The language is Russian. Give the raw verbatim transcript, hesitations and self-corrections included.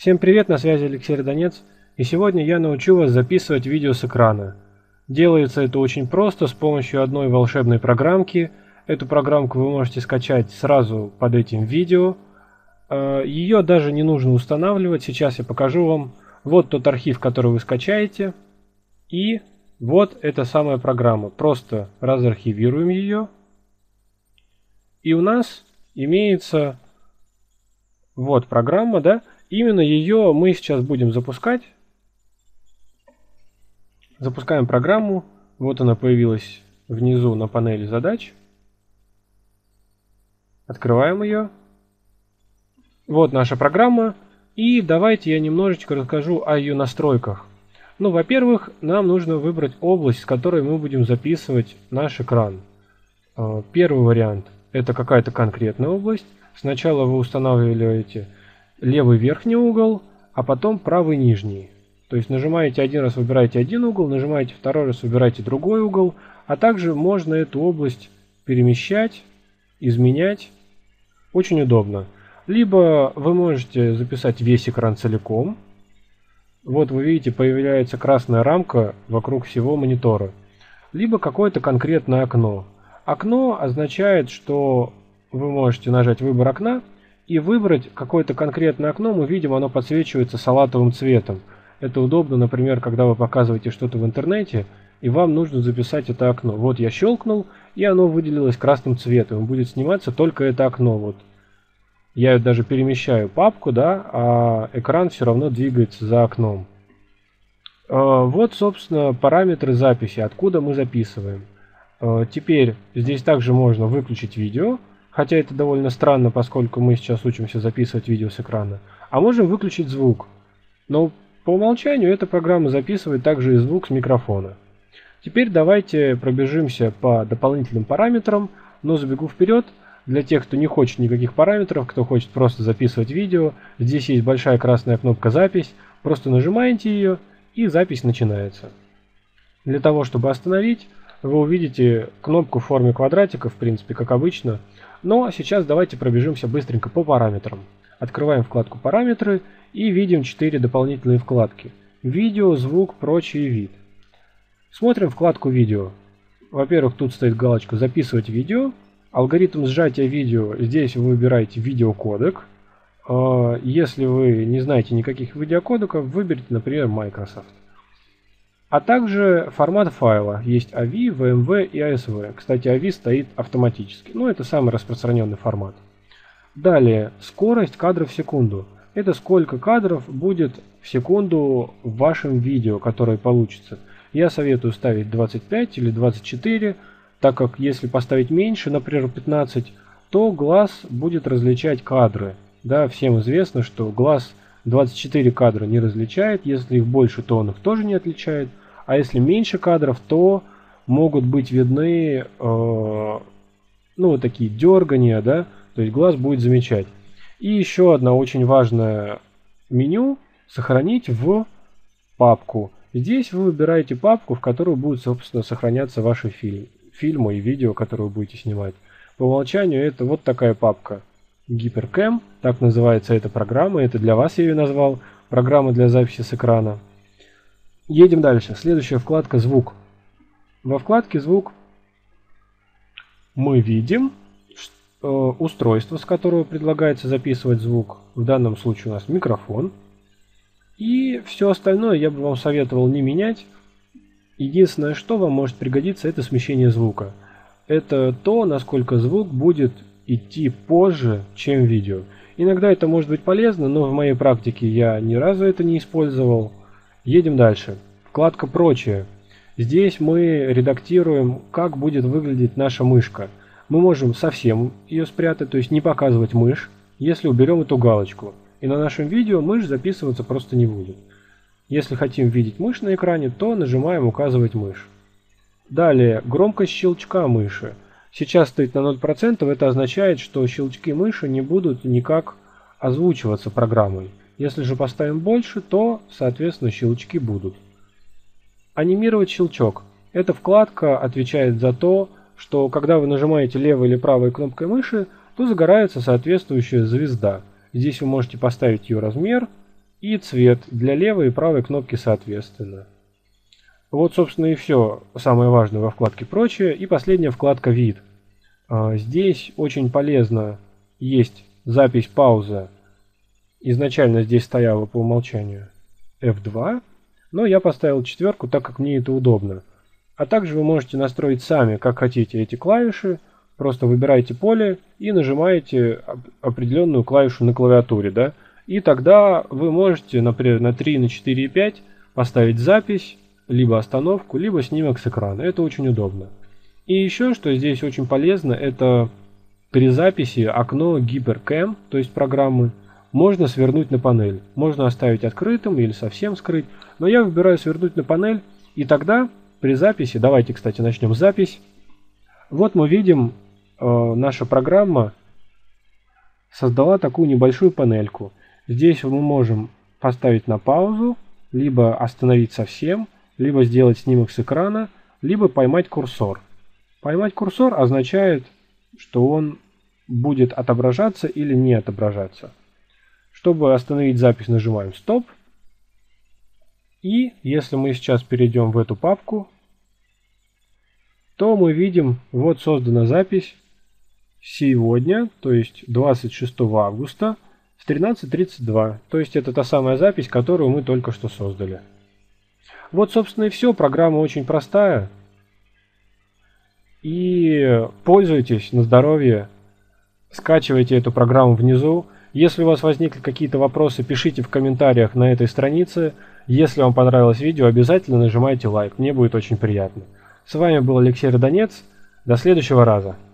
Всем привет, на связи Алексей Радонец, и сегодня я научу вас записывать видео с экрана. Делается это очень просто с помощью одной волшебной программки. Эту программку вы можете скачать сразу под этим видео. Ее даже не нужно устанавливать, сейчас я покажу вам. Вот тот архив, который вы скачаете, и вот эта самая программа. Просто разархивируем ее, и у нас имеется вот программа, да? Именно ее мы сейчас будем запускать. Запускаем программу. Вот она появилась внизу на панели задач. Открываем ее. Вот наша программа. И давайте я немножечко расскажу о ее настройках. Ну, во-первых, нам нужно выбрать область, с которой мы будем записывать наш экран. Первый вариант – это какая-то конкретная область. Сначала вы устанавливаете левый верхний угол, а потом правый нижний. То есть нажимаете один раз, выбираете один угол, нажимаете второй раз, выбираете другой угол. А также можно эту область перемещать, изменять. Очень удобно. Либо вы можете записать весь экран целиком. Вот вы видите, появляется красная рамка вокруг всего монитора. Либо какое-то конкретное окно. Окно означает, что вы можете нажать выбор окна и выбрать какое-то конкретное окно. Мы видим, оно подсвечивается салатовым цветом. Это удобно, например, когда вы показываете что-то в интернете, и вам нужно записать это окно. Вот я щелкнул, и оно выделилось красным цветом. Будет сниматься только это окно. Вот. Я даже перемещаю папку, да, а экран все равно двигается за окном. Вот, собственно, параметры записи, откуда мы записываем. Теперь здесь также можно выключить видео. Хотя это довольно странно, поскольку мы сейчас учимся записывать видео с экрана. А можем выключить звук. Но по умолчанию эта программа записывает также и звук с микрофона. Теперь давайте пробежимся по дополнительным параметрам. Но забегу вперед. Для тех, кто не хочет никаких параметров, кто хочет просто записывать видео, здесь есть большая красная кнопка «Запись». Просто нажимаете ее, и запись начинается. Для того, чтобы остановить, вы увидите кнопку в форме квадратика, в принципе, как обычно. Но сейчас давайте пробежимся быстренько по параметрам. Открываем вкладку «Параметры» и видим четыре дополнительные вкладки. Видео, звук, прочий вид. Смотрим вкладку «Видео». Во-первых, тут стоит галочка «Записывать видео». Алгоритм сжатия видео. Здесь вы выбираете видеокодек. Если вы не знаете никаких видеокодеков, выберите, например, Microsoft. А также формат файла. Есть эй ви, ви эм ви и эй эс ви. Кстати, эй ви стоит автоматически. Но это самый распространенный формат. Далее, скорость кадров в секунду. Это сколько кадров будет в секунду в вашем видео, которое получится. Я советую ставить двадцать пять или двадцать четыре, так как если поставить меньше, например, пятнадцать, то глаз будет различать кадры. Да, всем известно, что глаз двадцать четыре кадра не различает. Если их больше, то он их тоже не отличает. А если меньше кадров, то могут быть видны э, ну, вот такие дергания, да, то есть глаз будет замечать. И еще одно очень важное меню – сохранить в папку. Здесь вы выбираете папку, в которую будут, собственно, сохраняться ваши фильм, фильмы и видео, которые вы будете снимать. По умолчанию это вот такая папка. HyperCam, так называется эта программа, это для вас я ее назвал, программа для записи с экрана. Едем дальше. Следующая вкладка «Звук». Во вкладке «Звук» мы видим устройство, с которого предлагается записывать звук. В данном случае у нас микрофон. И все остальное я бы вам советовал не менять. Единственное, что вам может пригодиться, это смещение звука. Это то, насколько звук будет идти позже, чем видео. Иногда это может быть полезно, но в моей практике я ни разу это не использовал. Едем дальше. Вкладка «Прочее». Здесь мы редактируем, как будет выглядеть наша мышка. Мы можем совсем ее спрятать, то есть не показывать мышь, если уберем эту галочку. И на нашем видео мышь записываться просто не будет. Если хотим видеть мышь на экране, то нажимаем «Указывать мышь». Далее, громкость щелчка мыши. Сейчас стоит на ноль процентов, это означает, что щелчки мыши не будут никак озвучиваться программой. Если же поставим больше, то, соответственно, щелчки будут. Анимировать щелчок. Эта вкладка отвечает за то, что когда вы нажимаете левой или правой кнопкой мыши, то загорается соответствующая звезда. Здесь вы можете поставить ее размер, и цвет для левой и правой кнопки соответственно. Вот, собственно, и все самое важное во вкладке «Прочее». И последняя вкладка «Вид». Здесь очень полезно есть запись, пауза. Изначально здесь стояла по умолчанию эф два, но я поставил четверку, так как мне это удобно. А также вы можете настроить сами, как хотите, эти клавиши. Просто выбираете поле и нажимаете определенную клавишу на клавиатуре, да? И тогда вы можете, например, на три, на четыре и пять поставить запись, либо остановку, либо снимок с экрана. Это очень удобно. И еще, что здесь очень полезно, это при записи окно HyperCam, то есть программы, можно свернуть на панель. Можно оставить открытым или совсем скрыть. Но я выбираю свернуть на панель. И тогда при записи, давайте, кстати, начнем запись. Вот мы видим, э, наша программа создала такую небольшую панельку. Здесь мы можем поставить на паузу, либо остановить совсем, либо сделать снимок с экрана, либо поймать курсор. Поймать курсор означает, что он будет отображаться или не отображаться. Чтобы остановить запись, нажимаем «Стоп». И если мы сейчас перейдем в эту папку, то мы видим, вот создана запись сегодня, то есть двадцать шестого августа в тринадцать тридцать два. То есть это та самая запись, которую мы только что создали. Вот, собственно, и все. Программа очень простая. И пользуйтесь на здоровье. Скачивайте эту программу внизу. Если у вас возникли какие-то вопросы, пишите в комментариях на этой странице. Если вам понравилось видео, обязательно нажимайте лайк. Мне будет очень приятно. С вами был Алексей Радонец. До следующего раза.